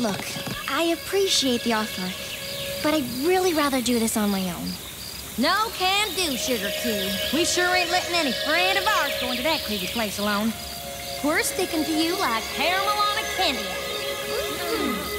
Look, I appreciate the offer, but I'd really rather do this on my own. No can do, Sugar Cube. We sure ain't letting any friend of ours go into that creepy place alone. We're sticking to you like caramel on a candy. Mm-hmm.